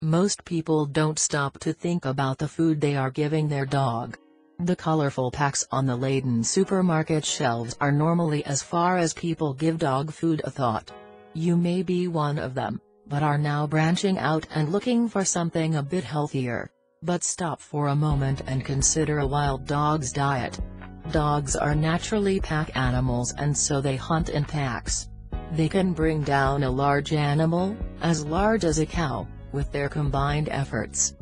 Most people don't stop to think about the food they are giving their dog. The colorful packs on the laden supermarket shelves are normally as far as people give dog food a thought. You may be one of them, but are now branching out and looking for something a bit healthier. But stop for a moment and consider a wild dog's diet. Dogs are naturally pack animals, and so they hunt in packs. They can bring down a large animal, as large as a cow, with their combined efforts.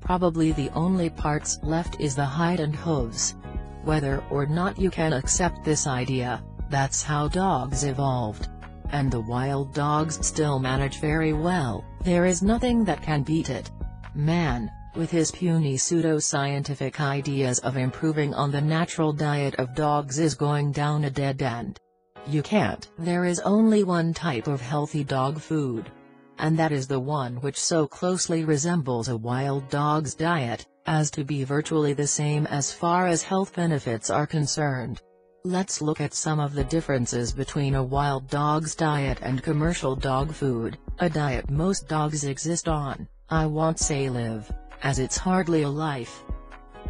Probably the only parts left is the hide and hooves. Whether or not you can accept this idea, that's how dogs evolved. And the wild dogs still manage very well. There is nothing that can beat it. Man, with his puny pseudo-scientific ideas of improving on the natural diet of dogs, is going down a dead end. You can't. There is only one type of healthy dog food. And that is the one which so closely resembles a wild dog's diet, as to be virtually the same as far as health benefits are concerned. Let's look at some of the differences between a wild dog's diet and commercial dog food, a diet most dogs exist on, I won't say live, as it's hardly a life.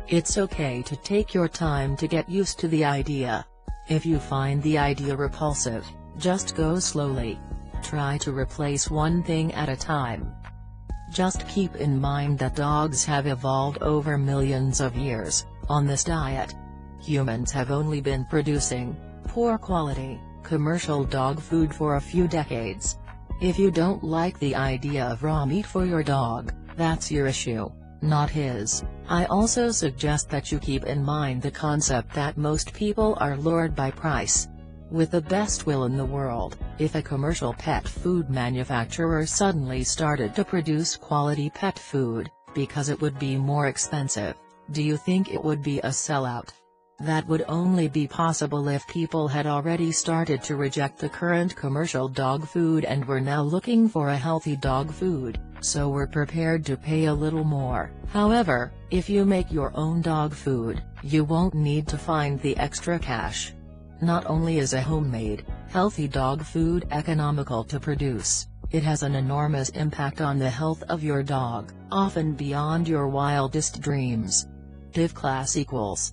It's okay to take your time to get used to the idea. If you find the idea repulsive, just go slowly. Try to replace one thing at a time. Just keep in mind that dogs have evolved over millions of years on this diet. Humans have only been producing poor quality, commercial dog food for a few decades. If you don't like the idea of raw meat for your dog, that's your issue, not his. I also suggest that you keep in mind the concept that most people are lured by price. With the best will in the world, if a commercial pet food manufacturer suddenly started to produce quality pet food, because it would be more expensive, do you think it would be a sellout? That would only be possible if people had already started to reject the current commercial dog food and were now looking for a healthy dog food, so were prepared to pay a little more. However, if you make your own dog food, you won't need to find the extra cash. Not only is a homemade, healthy dog food economical to produce, it has an enormous impact on the health of your dog, often beyond your wildest dreams. Div class equals